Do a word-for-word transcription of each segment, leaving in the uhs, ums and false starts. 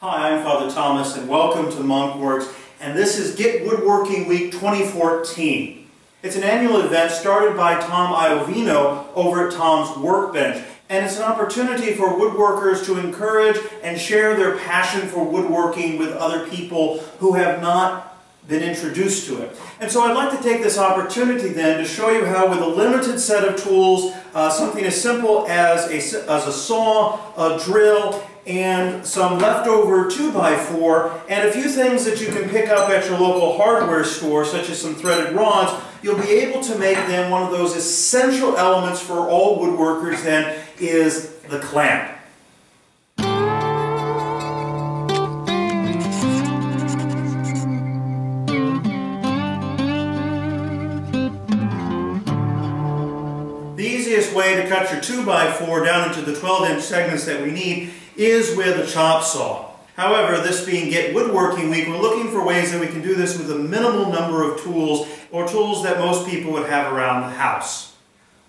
Hi, I'm Father Thomas and welcome to Monk Works, and this is Get Woodworking Week twenty fourteen. It's an annual event started by Tom Iovino over at Tom's Workbench, and it's an opportunity for woodworkers to encourage and share their passion for woodworking with other people who have not been introduced to it. And so I'd like to take this opportunity then to show you how, with a limited set of tools, uh, something as simple as a, as a saw, a drill, and some leftover two by four, and a few things that you can pick up at your local hardware store, such as some threaded rods, you'll be able to make then one of those essential elements for all woodworkers then is the clamp. The easiest way to cut your two by four down into the twelve inch segments that we need is with a chop saw. However, this being Get Woodworking Week, we're looking for ways that we can do this with a minimal number of tools, or tools that most people would have around the house.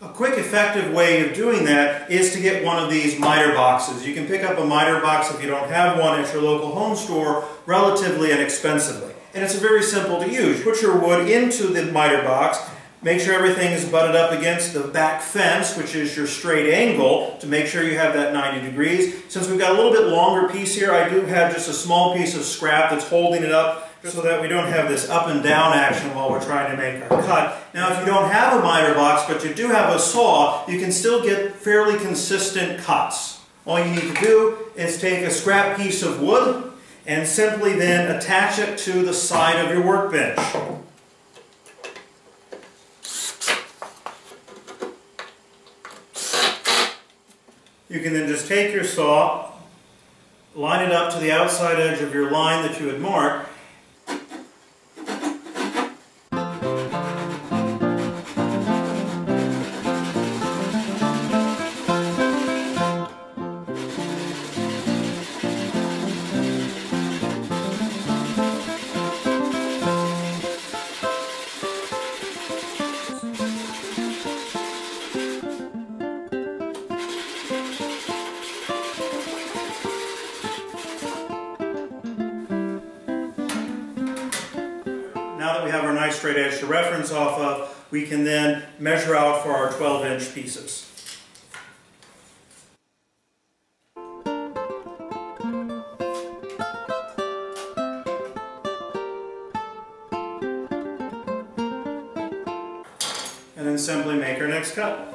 A quick, effective way of doing that is to get one of these miter boxes. You can pick up a miter box if you don't have one at your local home store relatively inexpensively. And it's very simple to use. Put your wood into the miter box, make sure everything is butted up against the back fence, which is your straight angle, to make sure you have that ninety degrees. Since we've got a little bit longer piece here, I do have just a small piece of scrap that's holding it up so that we don't have this up and down action while we're trying to make our cut. Now, if you don't have a miter box, but you do have a saw, you can still get fairly consistent cuts. All you need to do is take a scrap piece of wood and simply then attach it to the side of your workbench. You can then just take your saw, line it up to the outside edge of your line that you had marked. Now that we have our nice straight edge to reference off of, we can then measure out for our twelve inch pieces. And then simply make our next cut.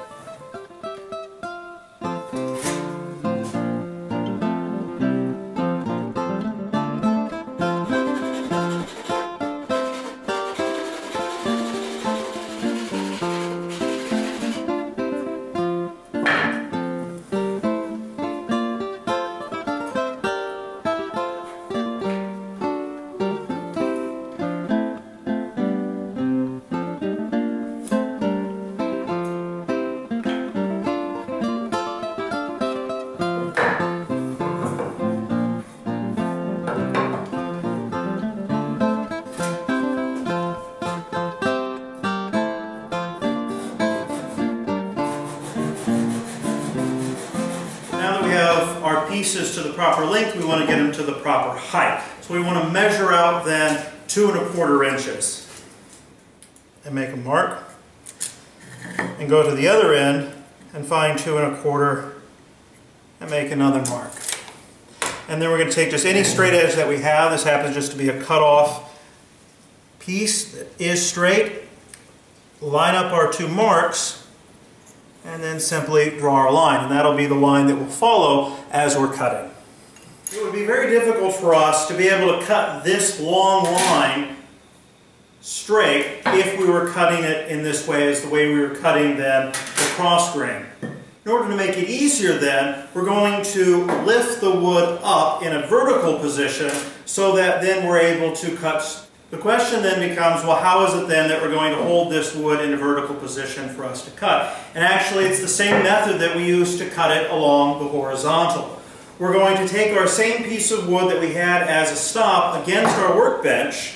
Pieces to the proper length, we want to get them to the proper height. So we want to measure out then two and a quarter inches. And make a mark. And go to the other end and find two and a quarter and make another mark. And then we're going to take just any straight edge that we have. This happens just to be a cut off piece that is straight. Line up our two marks. And then simply draw our line, and that'll be the line that will follow as we're cutting. It would be very difficult for us to be able to cut this long line straight if we were cutting it in this way, as the way we were cutting then the cross grain. In order to make it easier then, we're going to lift the wood up in a vertical position so that then we're able to cut. The question then becomes, well, how is it then that we're going to hold this wood in a vertical position for us to cut? And actually, it's the same method that we used to cut it along the horizontal. We're going to take our same piece of wood that we had as a stop against our workbench.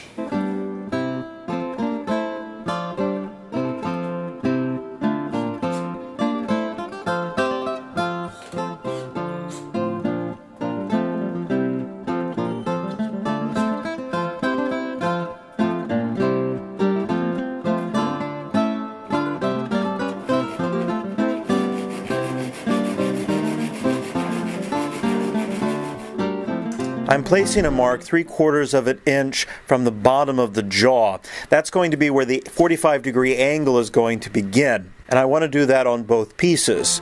I'm placing a mark three quarters of an inch from the bottom of the jaw. That's going to be where the forty-five degree angle is going to begin, and I want to do that on both pieces.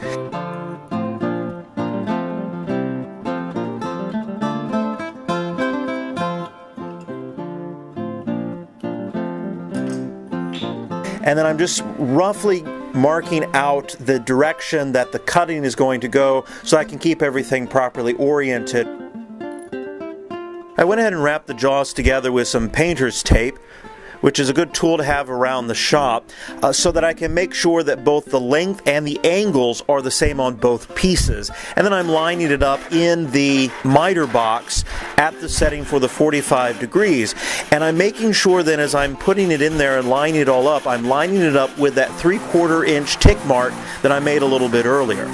And then I'm just roughly marking out the direction that the cutting is going to go so I can keep everything properly oriented. I went ahead and wrapped the jaws together with some painter's tape, which is a good tool to have around the shop, uh, so that I can make sure that both the length and the angles are the same on both pieces. And then I'm lining it up in the miter box at the setting for the forty-five degrees. And I'm making sure that as I'm putting it in there and lining it all up, I'm lining it up with that three-quarter inch tick mark that I made a little bit earlier.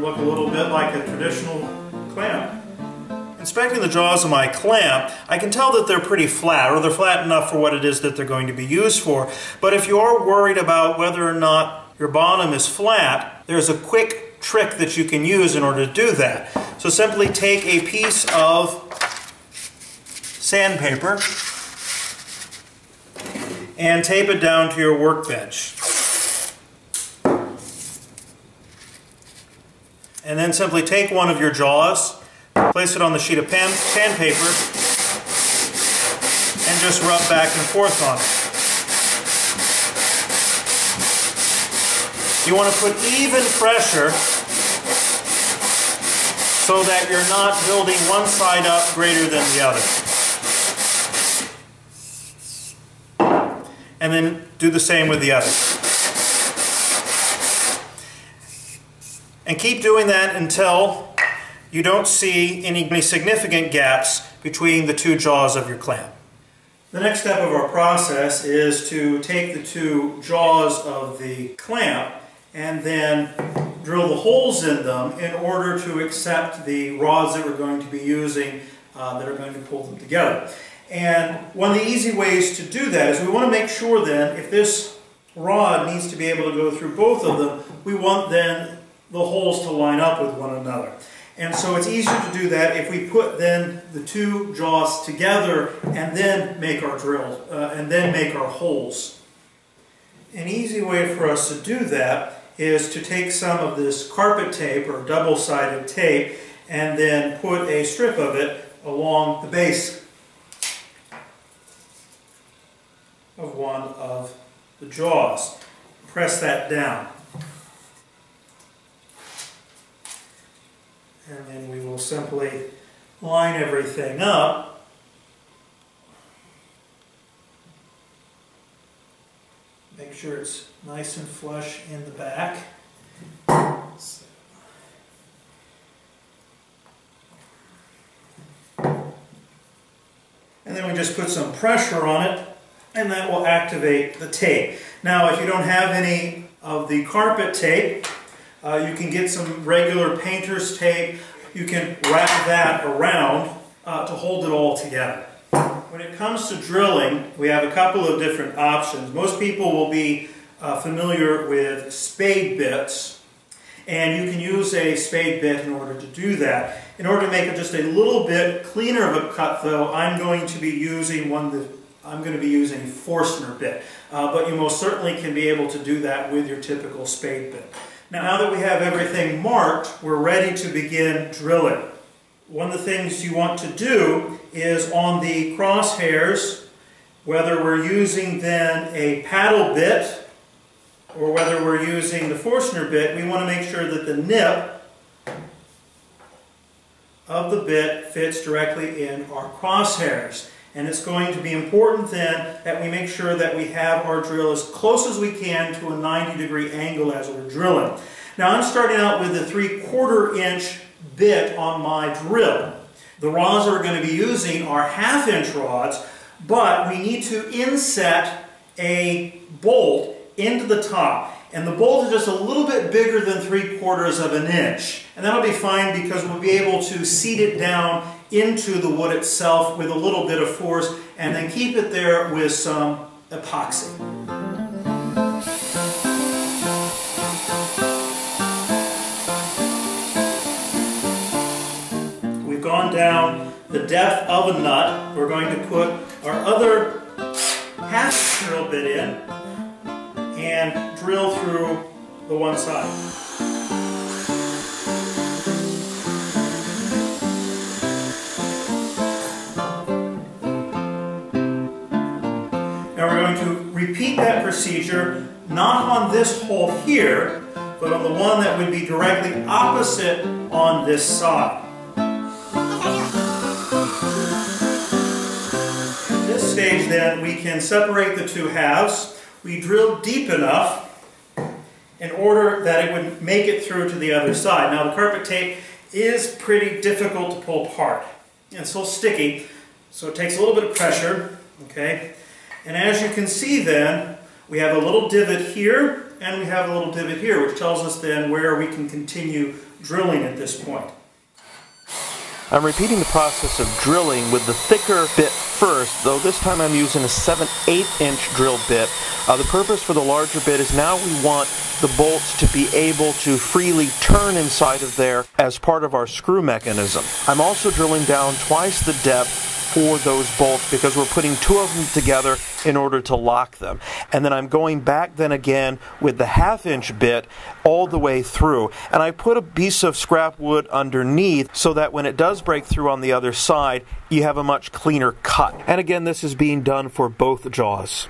Look a little bit like a traditional clamp. Inspecting the jaws of my clamp, I can tell that they're pretty flat, or they're flat enough for what it is that they're going to be used for. But if you are worried about whether or not your bottom is flat, there's a quick trick that you can use in order to do that. So simply take a piece of sandpaper and tape it down to your workbench. And then simply take one of your jaws, place it on the sheet of pan, sandpaper, and just rub back and forth on it. You want to put even pressure so that you're not building one side up greater than the other. And then do the same with the other. And keep doing that until you don't see any significant gaps between the two jaws of your clamp. The next step of our process is to take the two jaws of the clamp and then drill the holes in them in order to accept the rods that we're going to be using uh, that are going to pull them together. And one of the easy ways to do that is we want to make sure then if this rod needs to be able to go through both of them, we want then the holes to line up with one another. And so it's easier to do that if we put then the two jaws together and then make our drills, uh, and then make our holes. An easy way for us to do that is to take some of this carpet tape or double-sided tape and then put a strip of it along the base of one of the jaws. Press that down. And then we will simply line everything up. Make sure it's nice and flush in the back. And then we just put some pressure on it, and that will activate the tape. Now, if you don't have any of the carpet tape, Uh, you can get some regular painter's tape. You can wrap that around uh, to hold it all together. When it comes to drilling, we have a couple of different options. Most people will be uh, familiar with spade bits, and you can use a spade bit in order to do that. In order to make it just a little bit cleaner of a cut, though, I'm going to be using one that I'm going to be using a Forstner bit, uh, but you most certainly can be able to do that with your typical spade bit. Now that we have everything marked, we're ready to begin drilling. One of the things you want to do is on the crosshairs, whether we're using then a paddle bit or whether we're using the Forstner bit, we want to make sure that the nip of the bit fits directly in our crosshairs. And it's going to be important then that we make sure that we have our drill as close as we can to a ninety degree angle as we're drilling. Now I'm starting out with a three quarter inch bit on my drill. The rods that we're going to be using are half-inch rods, but we need to inset a bolt into the top. And the bolt is just a little bit bigger than three-quarters of an inch. And that'll be fine because we'll be able to seat it down into the wood itself with a little bit of force and then keep it there with some epoxy. Down the depth of a nut. We're going to put our other half drill bit in and drill through the one side. Now we're going to repeat that procedure, not on this hole here, but on the one that would be directly opposite on this side. Stage, then we can separate the two halves. We drill deep enough in order that it would make it through to the other side. Now the carpet tape is pretty difficult to pull apart. It's so sticky, so it takes a little bit of pressure. Okay, and as you can see then, we have a little divot here and we have a little divot here, which tells us then where we can continue drilling at this point. I'm repeating the process of drilling with the thicker bit first, though this time I'm using a seven eighths inch drill bit. Uh, the purpose for the larger bit is now we want the bolts to be able to freely turn inside of there as part of our screw mechanism. I'm also drilling down twice the depth for those bolts because we're putting two of them together in order to lock them. And then I'm going back then again with the half inch bit all the way through. And I put a piece of scrap wood underneath so that when it does break through on the other side, you have a much cleaner cut. And again, this is being done for both jaws.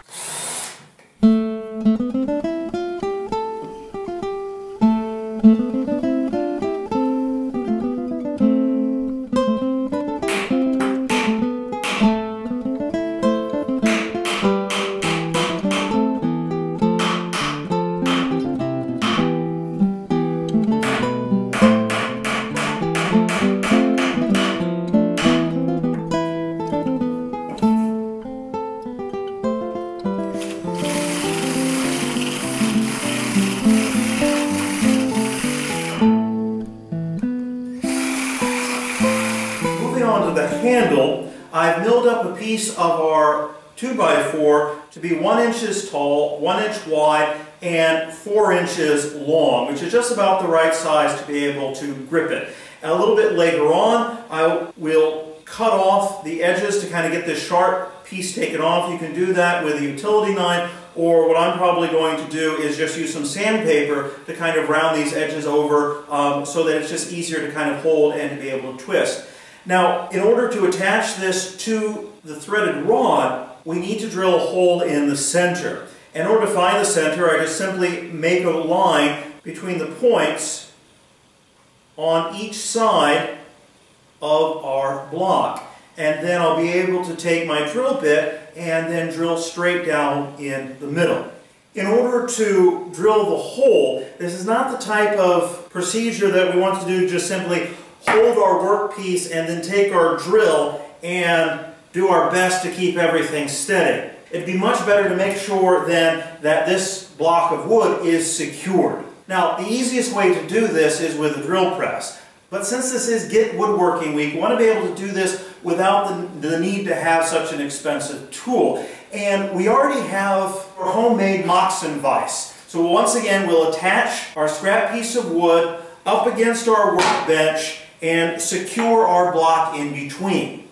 Handle, I've milled up a piece of our two by four to be one inch tall, one inch wide, and four inches long, which is just about the right size to be able to grip it. And a little bit later on, I will cut off the edges to kind of get this sharp piece taken off. You can do that with a utility knife, or what I'm probably going to do is just use some sandpaper to kind of round these edges over um, so that it's just easier to kind of hold and to be able to twist. Now, in order to attach this to the threaded rod, we need to drill a hole in the center. In order to find the center, I just simply make a line between the points on each side of our block. And then I'll be able to take my drill bit and then drill straight down in the middle. In order to drill the hole, this is not the type of procedure that we want to do just simply hold our workpiece and then take our drill and do our best to keep everything steady. It'd be much better to make sure then that this block of wood is secured. Now, the easiest way to do this is with a drill press. But since this is Get Woodworking Week, we want to be able to do this without the, the need to have such an expensive tool. And we already have our homemade Moxon vise. So once again, we'll attach our scrap piece of wood up against our workbench and secure our block in between.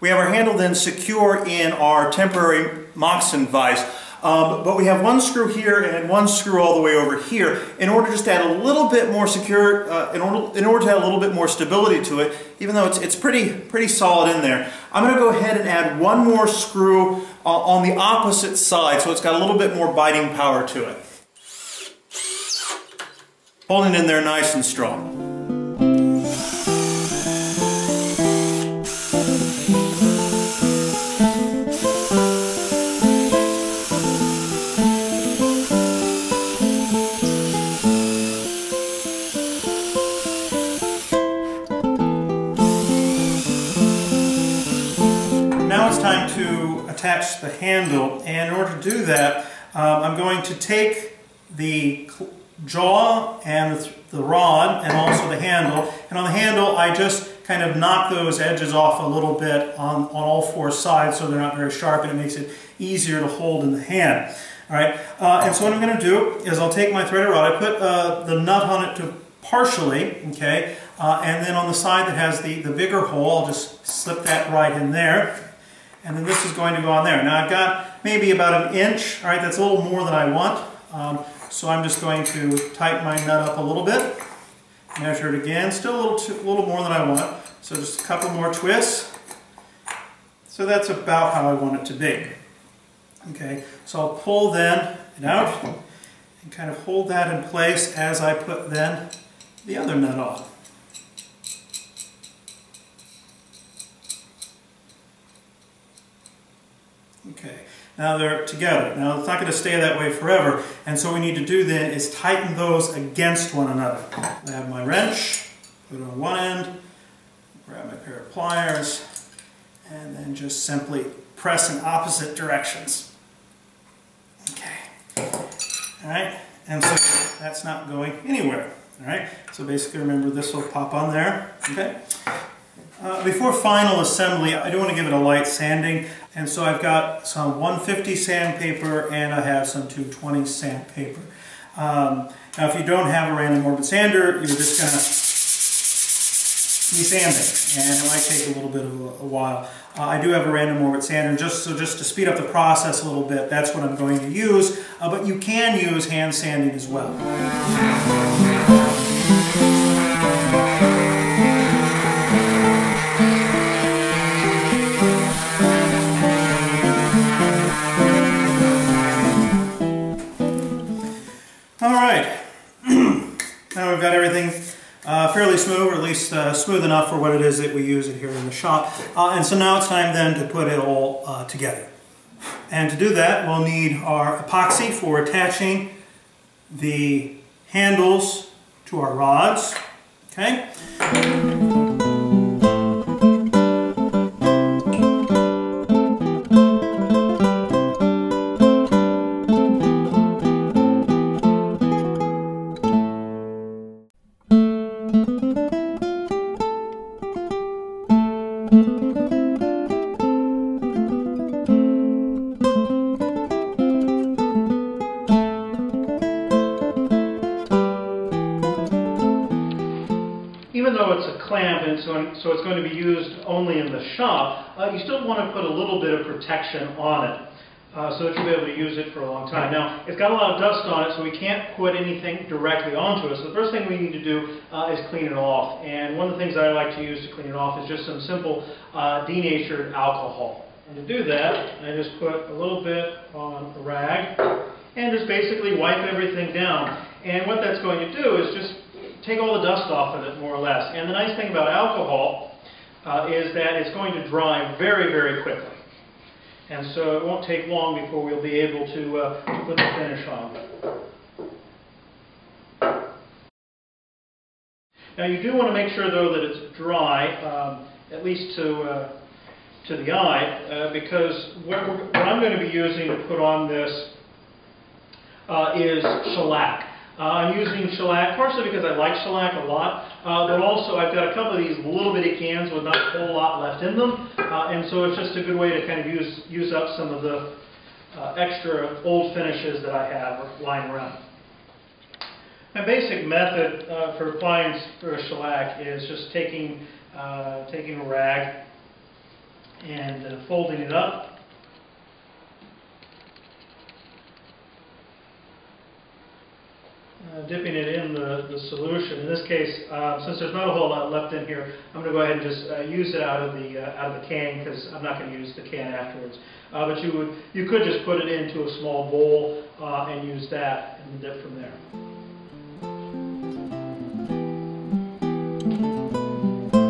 We have our handle then secure in our temporary Moxon vise, um, but we have one screw here and one screw all the way over here in order just to add a little bit more secure, uh, in, order, in order to add a little bit more stability to it, even though it's, it's pretty, pretty solid in there. I'm going to go ahead and add one more screw uh, on the opposite side so it's got a little bit more biting power to it. Holding in there nice and strong. time to attach the handle, and in order to do that, um, I'm going to take the jaw and the, the rod and also the handle, and on the handle I just kind of knock those edges off a little bit on, on all four sides so they're not very sharp, and it makes it easier to hold in the hand. All right. Uh, and so what I'm going to do is I'll take my threaded rod, I put uh, the nut on it to partially, okay, uh, and then on the side that has the, the bigger hole, I'll just slip that right in there, and then this is going to go on there. Now I've got maybe about an inch, all right, that's a little more than I want, um, so I'm just going to tighten my nut up a little bit, measure it again, still a little, too, a little more than I want, so just a couple more twists, so that's about how I want it to be. Okay, so I'll pull then it out and kind of hold that in place as I put then the other nut on. Okay, now they're together. Now it's not going to stay that way forever, and so what we need to do then is tighten those against one another. I have my wrench, put it on one end, grab my pair of pliers, and then just simply press in opposite directions. Okay, all right, and so that's not going anywhere. All right, so basically remember this will pop on there, okay? Uh, before final assembly, I do want to give it a light sanding, and so I've got some one fifty sandpaper and I have some two twenty sandpaper. Um, now if you don't have a random orbit sander, you're just going to be sanding, and it might take a little bit of a, a while. Uh, I do have a random orbit sander, just, so just to speed up the process a little bit, that's what I'm going to use, uh, but you can use hand sanding as well. Alright, now we've got everything uh, fairly smooth, or at least uh, smooth enough for what it is that we use it here in the shop. Uh, and so now it's time then to put it all uh, together. And to do that, we'll need our epoxy for attaching the handles to our rods, okay? So it's going to be used only in the shop, uh, you still want to put a little bit of protection on it uh, so that you'll be able to use it for a long time. Now, it's got a lot of dust on it, so we can't put anything directly onto it. So the first thing we need to do uh, is clean it off. And one of the things I like to use to clean it off is just some simple uh, denatured alcohol. And to do that, I just put a little bit on the rag and just basically wipe everything down. And what that's going to do is just take all the dust off of it, more or less. And the nice thing about alcohol uh, is that it's going to dry very, very quickly. And so it won't take long before we'll be able to uh, put the finish on. Now you do want to make sure, though, that it's dry, um, at least to, uh, to the eye, uh, because what, we're, what I'm going to be using to put on this uh, is shellac. Uh, I'm using shellac, partially because I like shellac a lot, uh, but also I've got a couple of these little bitty cans with not a whole lot left in them, uh, and so it's just a good way to kind of use, use up some of the uh, extra old finishes that I have lying around. My basic method uh, for applying for shellac is just taking, uh, taking a rag and uh, folding it up. Uh, dipping it in the, the solution. In this case, uh, since there's not a whole lot left in here, I'm going to go ahead and just uh, use it out of the uh, out of the can, because I'm not going to use the can afterwards. Uh, but you would you could just put it into a small bowl uh, and use that and dip from there.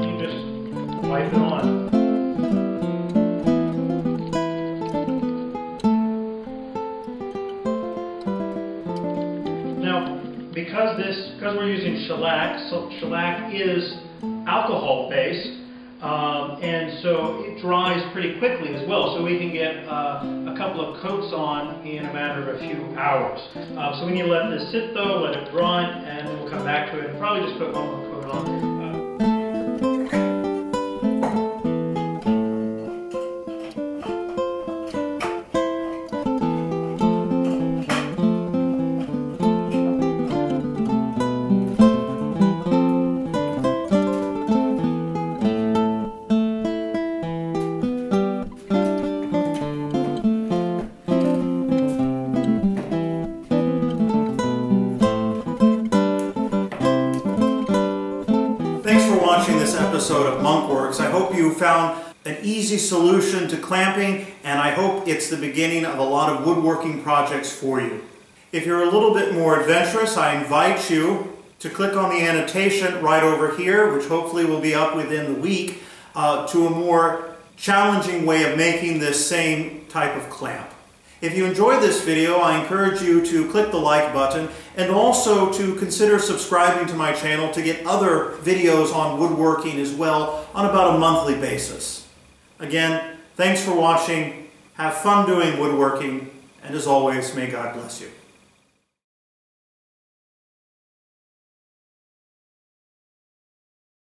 You just wipe it on. Because this, because we're using shellac, so shellac is alcohol-based, um, and so it dries pretty quickly as well, so we can get uh, a couple of coats on in a matter of a few hours. Uh, so we need to let this sit though, let it dry, and then we'll come back to it and probably just put one more coat on. Episode of Monk Works. I hope you found an easy solution to clamping, and I hope it's the beginning of a lot of woodworking projects for you. If you're a little bit more adventurous, I invite you to click on the annotation right over here, which hopefully will be up within the week, uh, to a more challenging way of making this same type of clamp. If you enjoyed this video, I encourage you to click the like button and also to consider subscribing to my channel to get other videos on woodworking as well on about a monthly basis. Again, thanks for watching, have fun doing woodworking, and as always, may God bless you.